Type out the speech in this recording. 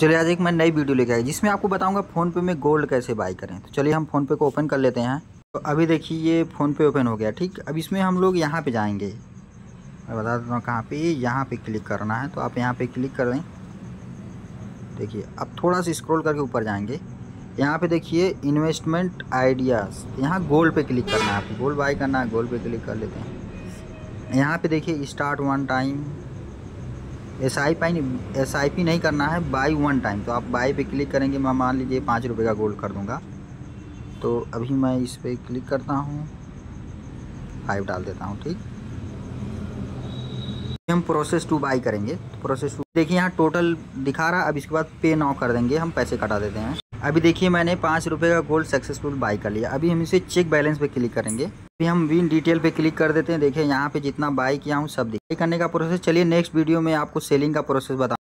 चलिए आज एक मैं नई वीडियो लेकर आई जिसमें आपको बताऊंगा फ़ोनपे में गोल्ड कैसे बाय करें। तो चलिए हम फ़ोनपे को ओपन कर लेते हैं। तो अभी देखिए ये फ़ोनपे ओपन हो गया। ठीक, अब इसमें हम लोग यहाँ पे जाएंगे, मैं बता देता हूँ कहाँ पे, यहाँ पे क्लिक करना है। तो आप यहाँ पे क्लिक कर दें। देखिए अब थोड़ा सा स्क्रॉल करके ऊपर जाएंगे, यहाँ पे देखिए इन्वेस्टमेंट आइडियाज़, यहाँ गोल्ड पे क्लिक करना है। आपको गोल्ड बाय करना है, गोल्ड पे क्लिक कर लेते हैं। यहाँ पे देखिए start one time, S I P नहीं करना है, बाय वन टाइम। तो आप बाय पे क्लिक करेंगे, मैं मान लीजिए 5 रुपये का गोल्ड कर दूंगा। तो अभी मैं इस पर क्लिक करता हूँ, 5 डाल देता हूँ। ठीक, हम प्रोसेस टू बाय करेंगे। तो प्रोसेस टू देखिए यहाँ टोटल दिखा रहा। अब इसके बाद पे नाउ कर देंगे, हम पैसे कटा देते हैं। अभी देखिए मैंने 5 रुपये का गोल्ड सक्सेसफुल बाय कर लिया। अभी हम इसे चेक बैलेंस पे क्लिक करेंगे। अभी हम विन डिटेल पे क्लिक कर देते हैं। देखिए यहाँ पे जितना बाय किया हूँ सब दिखाई करने का प्रोसेस। चलिए नेक्स्ट वीडियो में आपको सेलिंग का प्रोसेस बताऊँ।